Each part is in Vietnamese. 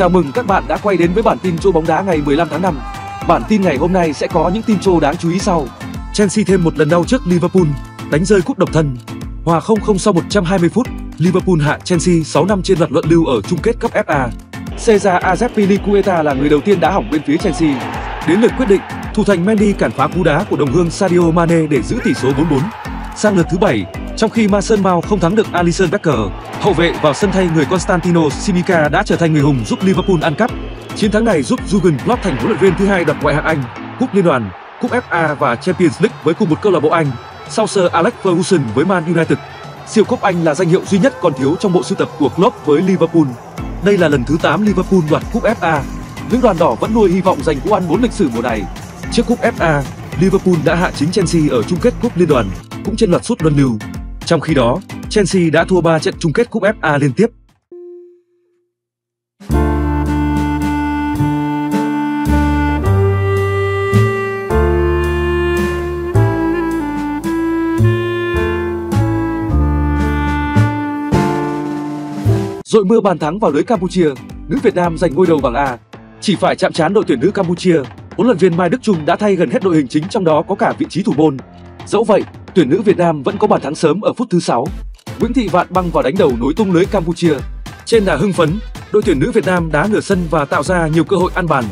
Chào mừng các bạn đã quay đến với bản tin Trô bóng đá ngày 15 tháng 5. Bản tin ngày hôm nay sẽ có những tin Trô đáng chú ý sau: Chelsea thêm một lần đau trước Liverpool, đánh rơi cúp độc thân. Hòa 0-0 sau 120 phút, Liverpool hạ Chelsea 6 năm trên loạt luận lưu ở chung kết cúp FA. Cesar Azpilicueta là người đầu tiên đá hỏng bên phía Chelsea. Đến lượt quyết định, thủ thành Mendy cản phá cú đá của đồng hương Sadio Mane để giữ tỷ số 4-4. Sang lượt thứ 7, trong khi Mason Mao không thắng được Alisson Becker, hậu vệ vào sân thay người Constantino Simica đã trở thành người hùng giúp Liverpool ăn cắp. Chiến thắng này giúp Jurgen Klopp thành huấn luyện viên thứ hai đoạt Ngoại hạng Anh, Cúp Liên đoàn, Cúp FA và Champions League với cùng một câu lạc bộ Anh, sau Sơ Alex Ferguson với Man United. Siêu cúp Anh là danh hiệu duy nhất còn thiếu trong bộ sưu tập của Klopp với Liverpool. Đây là lần thứ 8 Liverpool đoạt Cúp FA. Những đoàn đỏ vẫn nuôi hy vọng giành cú ăn 4 lịch sử mùa này. Trước Cúp FA, Liverpool đã hạ chính Chelsea ở chung kết Cúp Liên đoàn, cũng trên loạt suất luân lưu. Trong khi đó, Chelsea đã thua 3 trận chung kết Cúp FA liên tiếp. Dội mưa bàn thắng vào lưới Campuchia, nữ Việt Nam giành ngôi đầu bảng A. Chỉ phải chạm trán đội tuyển nữ Campuchia, huấn luyện viên Mai Đức Trung đã thay gần hết đội hình chính, trong đó có cả vị trí thủ môn. Dẫu vậy, tuyển nữ Việt Nam vẫn có bàn thắng sớm ở phút thứ 6. Nguyễn Thị Vạn băng vào đánh đầu nối tung lưới Campuchia. Trên đà hưng phấn, đội tuyển nữ Việt Nam đá nửa sân và tạo ra nhiều cơ hội ăn bàn.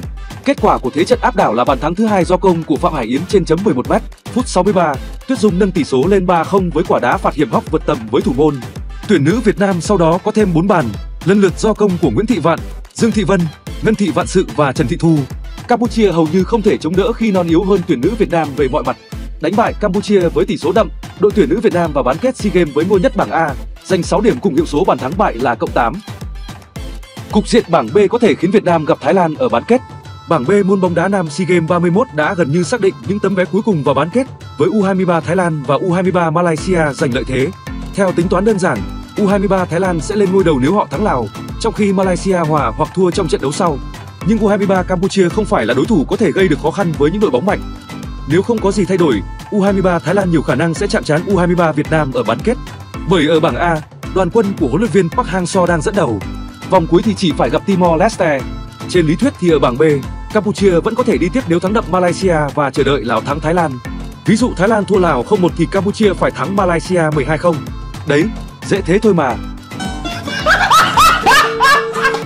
Kết quả của thế trận áp đảo là bàn thắng thứ 2 do công của Phạm Hải Yến trên chấm 11m. Phút 63, Tuyết Dung nâng tỷ số lên 3-0 với quả đá phạt hiểm hóc vượt tầm với thủ môn. Tuyển nữ Việt Nam sau đó có thêm 4 bàn, lần lượt do công của Nguyễn Thị Vạn, Dương Thị Vân, Ngân Thị Vạn Sự và Trần Thị Thu. Campuchia hầu như không thể chống đỡ khi non yếu hơn tuyển nữ Việt Nam về mọi mặt. Đánh bại Campuchia với tỷ số đậm, đội tuyển nữ Việt Nam vào bán kết SEA Games với ngôi nhất bảng A, giành 6 điểm cùng hiệu số bàn thắng bại là +8. Cục diện bảng B có thể khiến Việt Nam gặp Thái Lan ở bán kết. Bảng B môn bóng đá nam SEA Games 31 đã gần như xác định những tấm vé cuối cùng vào bán kết, với U23 Thái Lan và U23 Malaysia giành lợi thế. Theo tính toán đơn giản, U23 Thái Lan sẽ lên ngôi đầu nếu họ thắng Lào, trong khi Malaysia hòa hoặc thua trong trận đấu sau. Nhưng U23 Campuchia không phải là đối thủ có thể gây được khó khăn với những đội bóng mạnh. Nếu không có gì thay đổi, U23 Thái Lan nhiều khả năng sẽ chạm trán U23 Việt Nam ở bán kết. Bởi ở bảng A, đoàn quân của huấn luyện viên Park Hang-seo đang dẫn đầu. Vòng cuối thì chỉ phải gặp Timor Leste. Trên lý thuyết thì ở bảng B, Campuchia vẫn có thể đi tiếp nếu thắng đậm Malaysia và chờ đợi Lào thắng Thái Lan. Ví dụ Thái Lan thua Lào 0-1 thì Campuchia phải thắng Malaysia 12-0. Đấy, dễ thế thôi mà.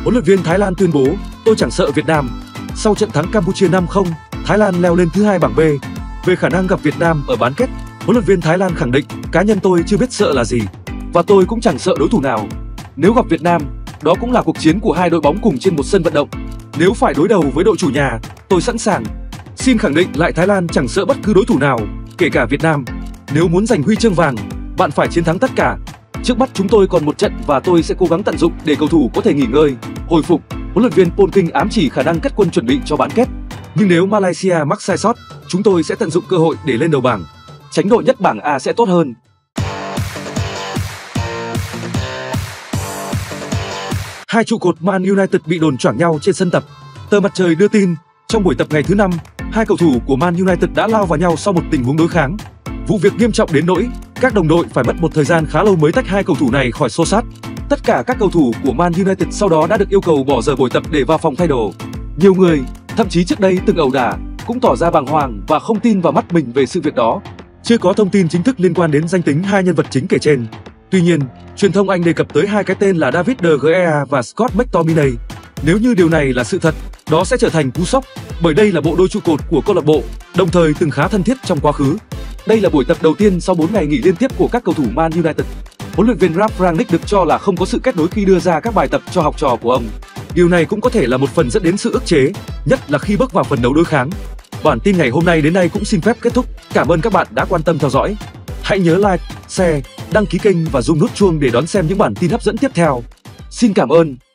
Huấn luyện viên Thái Lan tuyên bố, tôi chẳng sợ Việt Nam. Sau trận thắng Campuchia 5-0, Thái Lan leo lên thứ 2 bảng B. Về khả năng gặp Việt Nam ở bán kết, huấn luyện viên Thái Lan khẳng định, cá nhân tôi chưa biết sợ là gì. Và tôi cũng chẳng sợ đối thủ nào. Nếu gặp Việt Nam, đó cũng là cuộc chiến của hai đội bóng cùng trên một sân vận động. Nếu phải đối đầu với đội chủ nhà, tôi sẵn sàng. Xin khẳng định lại Thái Lan chẳng sợ bất cứ đối thủ nào, kể cả Việt Nam. Nếu muốn giành huy chương vàng, bạn phải chiến thắng tất cả. Trước mắt chúng tôi còn một trận và tôi sẽ cố gắng tận dụng để cầu thủ có thể nghỉ ngơi, hồi phục. Huấn luyện viên Paul King ám chỉ khả năng cắt quân chuẩn bị cho bán kết. Nhưng nếu Malaysia mắc sai sót, chúng tôi sẽ tận dụng cơ hội để lên đầu bảng. Tránh đội nhất bảng A sẽ tốt hơn. Hai trụ cột Man United bị đồn choảng nhau trên sân tập. Tờ Mặt Trời đưa tin, trong buổi tập ngày thứ 5, hai cầu thủ của Man United đã lao vào nhau sau một tình huống đối kháng. Vụ việc nghiêm trọng đến nỗi các đồng đội phải mất một thời gian khá lâu mới tách hai cầu thủ này khỏi xô xát. Tất cả các cầu thủ của Man United sau đó đã được yêu cầu bỏ giờ buổi tập để vào phòng thay đồ. Nhiều người, thậm chí trước đây từng ẩu đả, cũng tỏ ra bàng hoàng và không tin vào mắt mình về sự việc đó. Chưa có thông tin chính thức liên quan đến danh tính hai nhân vật chính kể trên. Tuy nhiên, truyền thông Anh đề cập tới hai cái tên là David De Gea và Scott McTominay. Nếu như điều này là sự thật, đó sẽ trở thành cú sốc, bởi đây là bộ đôi trụ cột của câu lạc bộ, đồng thời từng khá thân thiết trong quá khứ. Đây là buổi tập đầu tiên sau 4 ngày nghỉ liên tiếp của các cầu thủ Man United. Huấn luyện viên Ralph Rangnick được cho là không có sự kết nối khi đưa ra các bài tập cho học trò của ông. Điều này cũng có thể là một phần dẫn đến sự ức chế, nhất là khi bước vào phần đấu đối kháng. Bản tin ngày hôm nay đến đây cũng xin phép kết thúc. Cảm ơn các bạn đã quan tâm theo dõi. Hãy nhớ like, share, đăng ký kênh và rung nút chuông để đón xem những bản tin hấp dẫn tiếp theo. Xin cảm ơn.